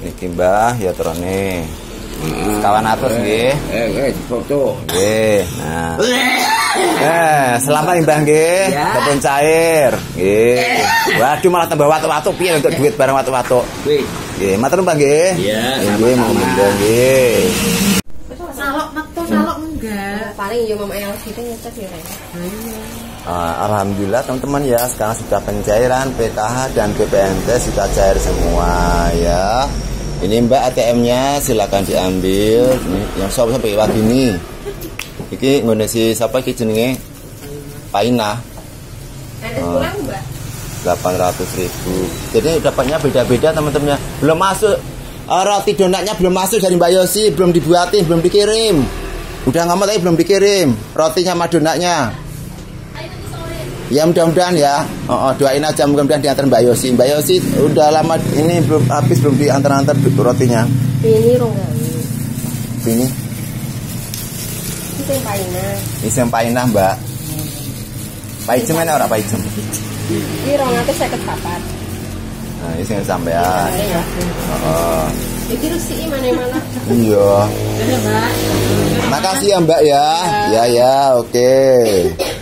Niki Mbah ya terone. Sekawan atus nggih. Foto. Nggih. Nah. Selamat Mbah nggih. Kepun cair. Nggih. Waduh malah tambah watu-watu piye untuk duit bareng watu-watu. Nggih, matur Mbah nggih. Iya, nggih monggo nggih. Salok metu salok enggak. Paling yo mamae yang sithik nyecet ya. Alhamdulillah teman-teman ya, sekarang sudah pencairan PKH dan BPNT sudah cair semua ya. Ini Mbak ATM-nya silakan diambil. Ini, yang sapa pakai wagi ini. Iki nggone si sapa iki jenenge? Painah. 800.000. Jadi dapatnya beda-beda teman-temannya. Belum masuk roti donatnya belum masuk dari Mbak Yosi, belum dibuatin, belum dikirim. Udah ngamuk tapi belum dikirim rotinya sama donatnya. Ya mudah-mudahan ya, doain aja mudah-mudahan diantar Mbak Yosi. Mbak Yosi udah lama ini belum habis, belum diantar-antar rotinya. Ini rongga. Ini. Ini Painah. Ini Painah Mbak. Paijem mana orang Paijem? Ini rongga itu saya kesapat. Nah ini yang sampean. Jadi rusi mana-mana. Iya. Makasih ya Mbak ya. Ya ya oke.